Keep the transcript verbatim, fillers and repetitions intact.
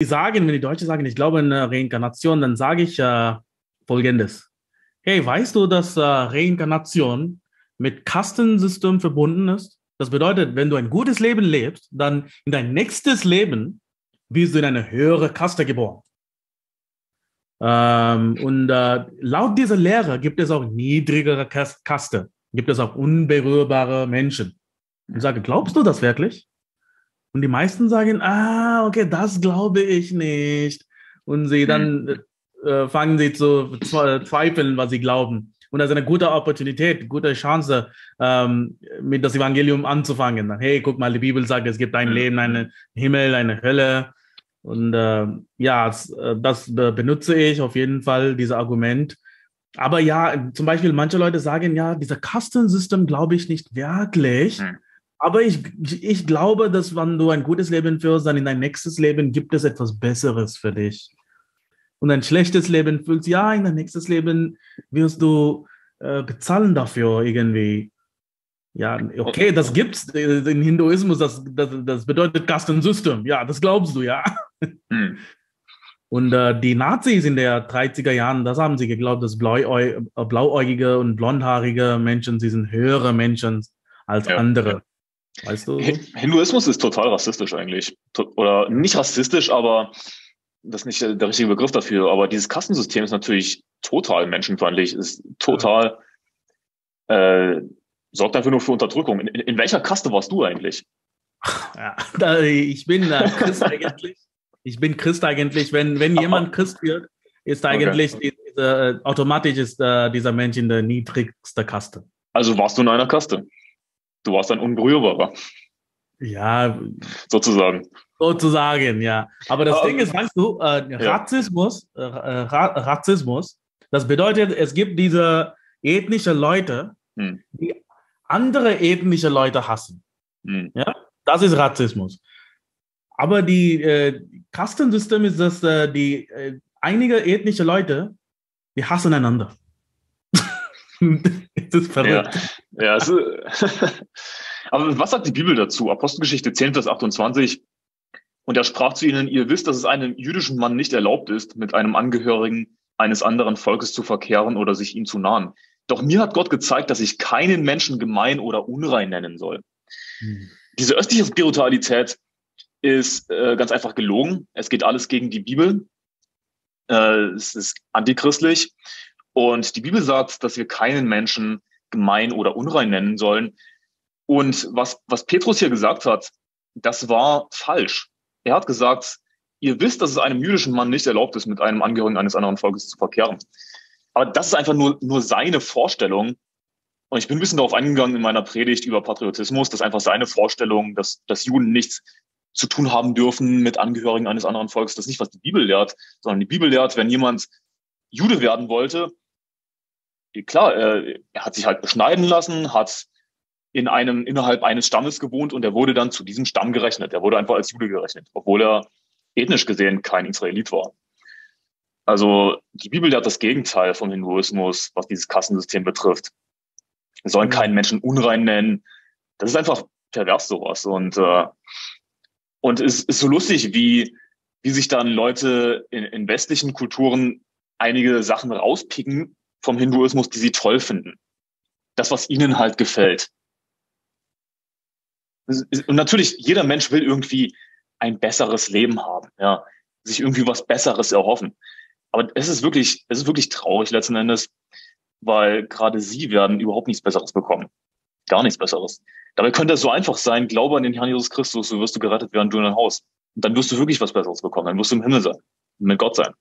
Sagen, wenn die Deutschen sagen, ich glaube an Reinkarnation, dann sage ich äh, Folgendes. Hey, weißt du, dass äh, Reinkarnation mit Kastensystem verbunden ist? Das bedeutet, wenn du ein gutes Leben lebst, dann in dein nächstes Leben wirst du in eine höhere Kaste geboren. Ähm, und äh, laut dieser Lehre gibt es auch niedrigere Kaste, gibt es auch unberührbare Menschen. Ich sage, glaubst du das wirklich? Und die meisten sagen, ah, okay, das glaube ich nicht. Und sie dann äh, fangen sie zu zweifeln, was sie glauben. Und das ist eine gute Opportunität, gute Chance, ähm, mit das Evangelium anzufangen. Hey, guck mal, die Bibel sagt, es gibt ein Leben, einen Himmel, eine Hölle. Und äh, ja, das benutze ich auf jeden Fall, dieses Argument. Aber ja, zum Beispiel manche Leute sagen, ja, dieser Kastensystem glaube ich nicht wirklich. Mhm. Aber ich, ich glaube, dass wenn du ein gutes Leben führst, dann in dein nächstes Leben gibt es etwas Besseres für dich. Und ein schlechtes Leben fühlst, ja, in dein nächstes Leben wirst du äh, bezahlen dafür irgendwie. Ja, okay, das gibt's im Hinduismus, das, das, das bedeutet Kastensystem. Ja, das glaubst du, ja. Hm. Und äh, die Nazis in den dreißiger Jahren, das haben sie geglaubt, dass Blauäu- blauäugige und blondhaarige Menschen, sie sind höhere Menschen als ja. andere. Weißt du? Hinduismus ist total rassistisch eigentlich. Oder nicht rassistisch, aber das ist nicht der richtige Begriff dafür. Aber dieses Kastensystem ist natürlich total menschenfeindlich, ist total, äh, sorgt einfach nur für Unterdrückung. In, in welcher Kaste warst du eigentlich? Ja, da, ich bin äh, Christ eigentlich. Ich bin Christ eigentlich. Wenn, wenn jemand Christ wird, ist eigentlich okay. diese, automatisch ist äh, dieser Mensch in der niedrigsten Kaste. Also warst du in einer Kaste? Du warst ein Unberührbarer. Ja. Sozusagen. Sozusagen, ja. Aber das Aber, Ding ist, weißt du, äh, ja. Rassismus, äh, Ra- Rassismus, das bedeutet, es gibt diese ethnische Leute, hm. die andere ethnische Leute hassen. Hm. Ja? Das ist Rassismus. Aber die äh, Kastensystem ist, dass äh, die, äh, einige ethnische Leute, die hassen einander. Das ist verrückt. Ja, ja es ist, aber was sagt die Bibel dazu? Apostelgeschichte zehn, Vers achtundzwanzig. Und er sprach zu ihnen, ihr wisst, dass es einem jüdischen Mann nicht erlaubt ist, mit einem Angehörigen eines anderen Volkes zu verkehren oder sich ihm zu nahen. Doch mir hat Gott gezeigt, dass ich keinen Menschen gemein oder unrein nennen soll. Hm. Diese östliche Spiritualität ist äh, ganz einfach gelogen. Es geht alles gegen die Bibel. Äh, es ist antichristlich. Und die Bibel sagt, dass wir keinen Menschen gemein oder unrein nennen sollen. Und was, was Petrus hier gesagt hat, das war falsch. Er hat gesagt, ihr wisst, dass es einem jüdischen Mann nicht erlaubt ist, mit einem Angehörigen eines anderen Volkes zu verkehren. Aber das ist einfach nur, nur seine Vorstellung. Und ich bin ein bisschen darauf eingegangen in meiner Predigt über Patriotismus, dass einfach seine Vorstellung, dass, dass Juden nichts zu tun haben dürfen mit Angehörigen eines anderen Volkes, das ist nicht, was die Bibel lehrt, sondern die Bibel lehrt, wenn jemand Jude werden wollte, klar, er hat sich halt beschneiden lassen, hat in einem, innerhalb eines Stammes gewohnt und er wurde dann zu diesem Stamm gerechnet. Er wurde einfach als Jude gerechnet, obwohl er ethnisch gesehen kein Israelit war. Also die Bibel hat das Gegenteil vom Hinduismus, was dieses Kastensystem betrifft. Wir sollen keinen Menschen unrein nennen. Das ist einfach pervers sowas. Und, äh, und es ist so lustig, wie, wie sich dann Leute in, in westlichen Kulturen einige Sachen rauspicken vom Hinduismus, die sie toll finden. Das, was ihnen halt gefällt. Und natürlich, jeder Mensch will irgendwie ein besseres Leben haben, ja, sich irgendwie was Besseres erhoffen. Aber es ist wirklich, es ist wirklich traurig letzten Endes, weil gerade sie werden überhaupt nichts Besseres bekommen. Gar nichts Besseres. Dabei könnte es so einfach sein, glaube an den Herrn Jesus Christus, so wirst du gerettet werden, du in dein Haus. Und dann wirst du wirklich was Besseres bekommen, dann wirst du im Himmel sein, mit Gott sein.